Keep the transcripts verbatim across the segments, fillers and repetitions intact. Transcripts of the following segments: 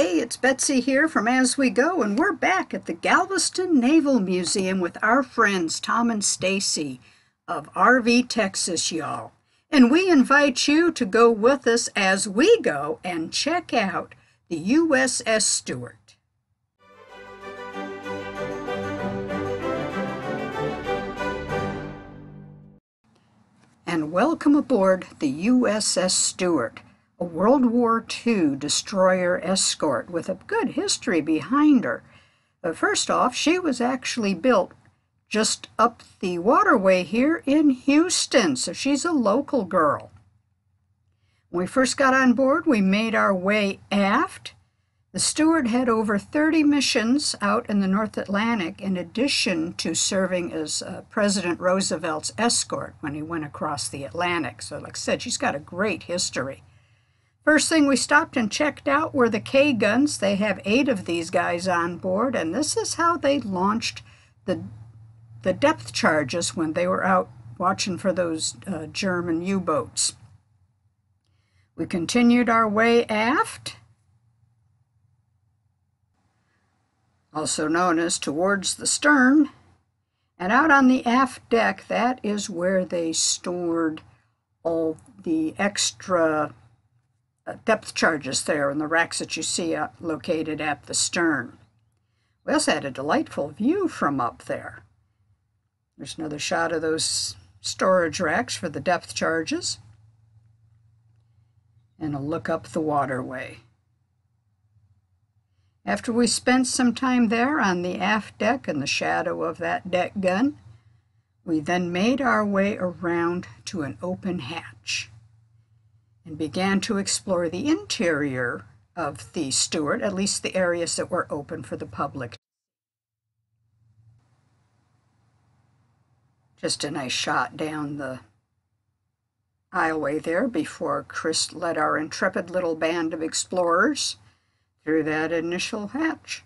Hey, it's Betsy here from As We Go, and we're back at the Galveston Naval Museum with our friends Tom and Stacy of R V Texas, y'all. And we invite you to go with us as we go and check out the U S S Stewart. And welcome aboard the U S S Stewart, a World War Two destroyer escort with a good history behind her. But first off, she was actually built just up the waterway here in Houston, so she's a local girl. When we first got on board, we made our way aft. The Stewart had over thirty missions out in the North Atlantic in addition to serving as uh, President Roosevelt's escort when he went across the Atlantic. So like I said, she's got a great history. First thing we stopped and checked out were the K-guns. They have eight of these guys on board, and this is how they launched the, the depth charges when they were out watching for those uh, German U-boats. We continued our way aft, also known as towards the stern, and out on the aft deck, that is where they stored all the extra depth charges there in the racks that you see located at the stern. We also had a delightful view from up there. There's another shot of those storage racks for the depth charges. And a look up the waterway. After we spent some time there on the aft deck in the shadow of that deck gun, we then made our way around to an open hatch and began to explore the interior of the Stewart, at least the areas that were open for the public. Just a nice shot down the aisleway there before Chris led our intrepid little band of explorers through that initial hatch.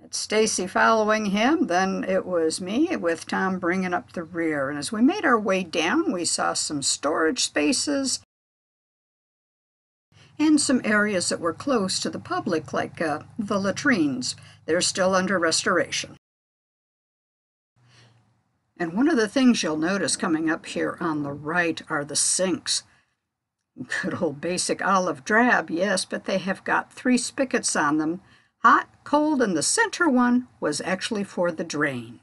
That's Stacy following him, then it was me with Tom bringing up the rear. And as we made our way down, we saw some storage spaces and some areas that were closed to the public, like uh, the latrines. They're still under restoration. And one of the things you'll notice coming up here on the right are the sinks. Good old basic olive drab, yes, but they have got three spigots on them. Hot, cold, and the center one was actually for the drain.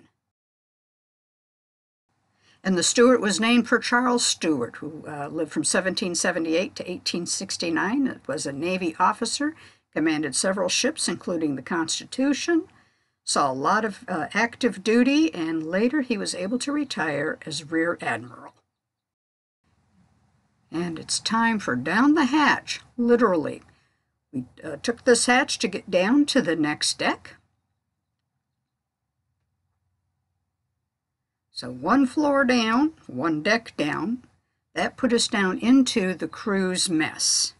And the Stewart was named for Charles Stewart, who uh, lived from seventeen seventy-eight to eighteen sixty-nine. It was a Navy officer, commanded several ships, including the Constitution, saw a lot of uh, active duty, and later he was able to retire as Rear Admiral. And it's time for down the hatch, literally. We uh, took this hatch to get down to the next deck. So one floor down, one deck down. That put us down into the crew's mess.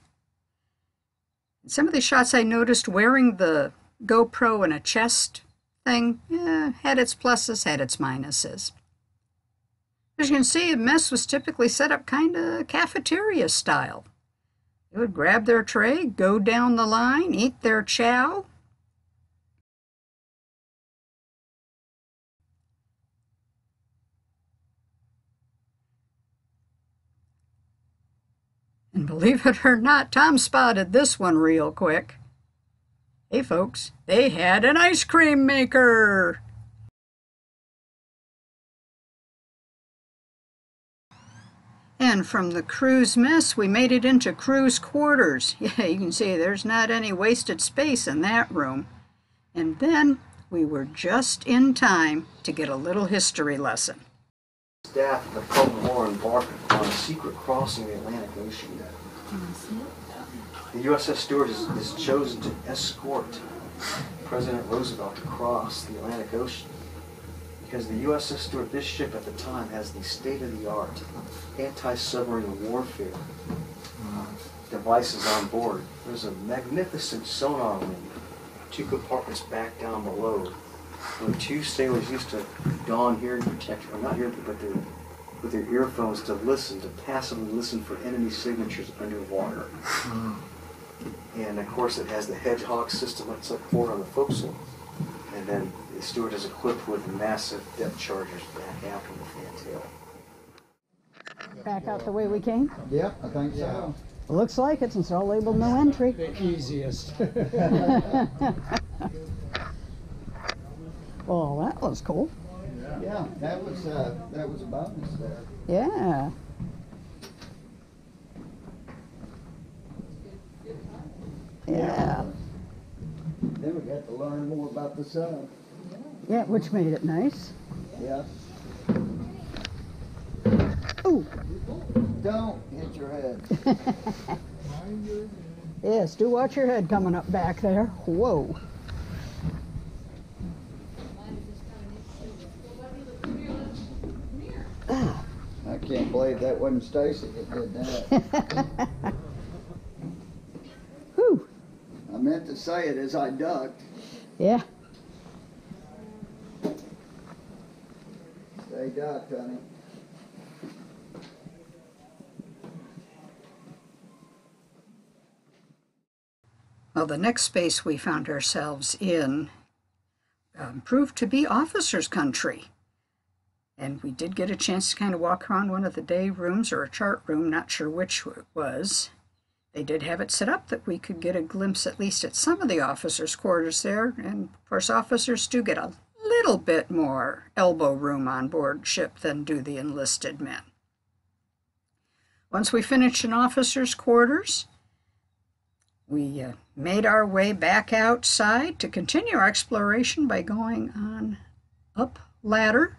And some of the shots I noticed wearing the GoPro and a chest thing, eh, had its pluses, had its minuses. As you can see, the mess was typically set up kind of cafeteria style. They would grab their tray, go down the line, eat their chow. And believe it or not, Tom spotted this one real quick. Hey folks, they had an ice cream maker! And from the crew's mess, we made it into crew's quarters. Yeah, you can see there's not any wasted space in that room. And then we were just in time to get a little history lesson. Staff of the Cold War embarked on a secret crossing the Atlantic Ocean. The U S S Stewart is, is chosen to escort President Roosevelt across the Atlantic Ocean. Because the U S S Stewart, this ship at the time, has the state-of-the-art anti-submarine warfare devices on board. There's a magnificent sonar wing, two compartments back down below, where two sailors used to don hearing protection, or not hearing protection, but with their earphones to listen, to passively listen for enemy signatures underwater. And of course it has the Hedgehog system that's up forward on the forecastle. And then the Stewart is equipped with massive depth chargers back after the fantail. Back out the way we came? Yeah, I think so. Yeah. Looks like it, since it's all labeled no entry. The easiest. Well, that was cool. Yeah, that was uh, that was a bonus there. Yeah. Yeah. Then we got to learn more about the sun. Yeah, which made it nice. Yeah. Ooh. Don't hit your head. Yes, do watch your head coming up back there. Whoa. I can't believe that wasn't Stacy that did that. Whew. I meant to say it as I ducked. Yeah. Stay ducked, honey. Well, the next space we found ourselves in um, proved to be officers' country. And we did get a chance to kind of walk around one of the day rooms or a chart room, not sure which it was. They did have it set up that we could get a glimpse at least at some of the officers' quarters there. And of course, officers do get a little bit more elbow room on board ship than do the enlisted men. Once we finished in officers' quarters, we uh, made our way back outside to continue our exploration by going on up ladder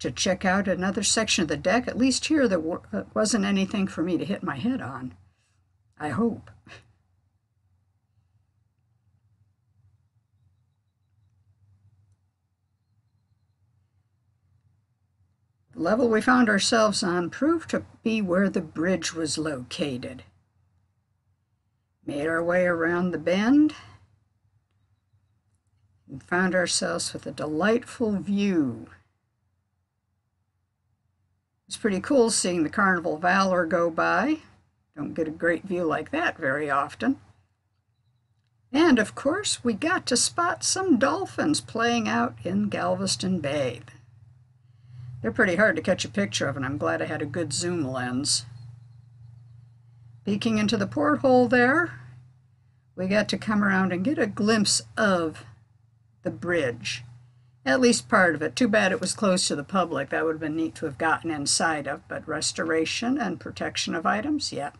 to check out another section of the deck. At least here there wasn't anything for me to hit my head on, I hope. The level we found ourselves on proved to be where the bridge was located. Made our way around the bend and found ourselves with a delightful view. It's pretty cool seeing the Carnival Valor go by. Don't get a great view like that very often. And of course, we got to spot some dolphins playing out in Galveston Bay. They're pretty hard to catch a picture of, and I'm glad I had a good zoom lens. Peeking into the porthole there, we got to come around and get a glimpse of the bridge. At least part of it. Too bad it was closed to the public. That would have been neat to have gotten inside of, but restoration and protection of items, yeah.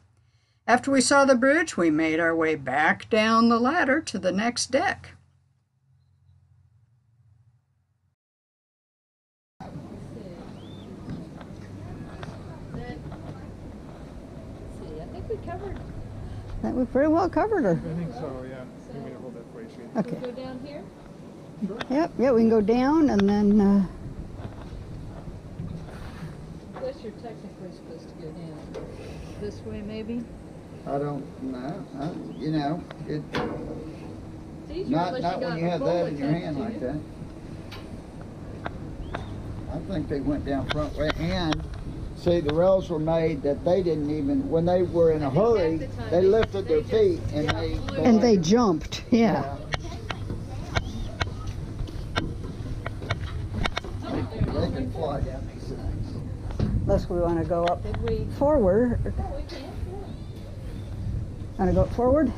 After we saw the bridge, we made our way back down the ladder to the next deck. I think we covered. I think we pretty well covered her. I think so, yeah. So, you mean hold that way, she... Okay. Can we go down here? Yep, yeah, we can go down and then... Uh... Unless you're technically supposed to go down. This way, maybe? I don't know. I, you know, it... It's easier not not you when you have that in your hand like that. I think they went down front way. And, see, the rails were made that they didn't even... When they were in a hurry, the time, they lifted they their just, feet and yeah, they... Flew. And they jumped, yeah. yeah. Unless we want to go up forward. Want to go up forward?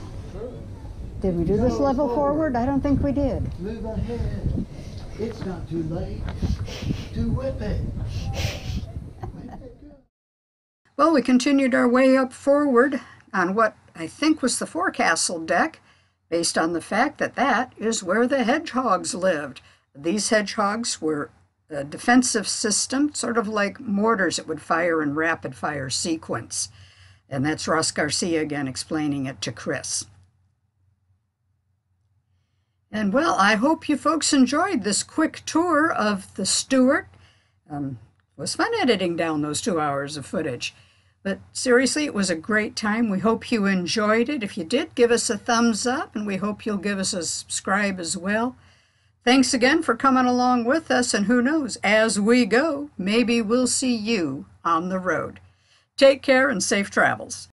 Did we do this level forward? I don't think we did. Move ahead. It's not too late to whip it. Well, we continued our way up forward on what I think was the forecastle deck, based on the fact that that is where the hedgehogs lived. These hedgehogs were a defensive system, sort of like mortars that would fire in rapid fire sequence. And that's Ross Garcia again explaining it to Chris. And well, I hope you folks enjoyed this quick tour of the Stewart. Um, it was fun editing down those two hours of footage. But seriously, it was a great time. We hope you enjoyed it. If you did, give us a thumbs up, and we hope you'll give us a subscribe as well. Thanks again for coming along with us, and who knows, as we go, maybe we'll see you on the road. Take care and safe travels.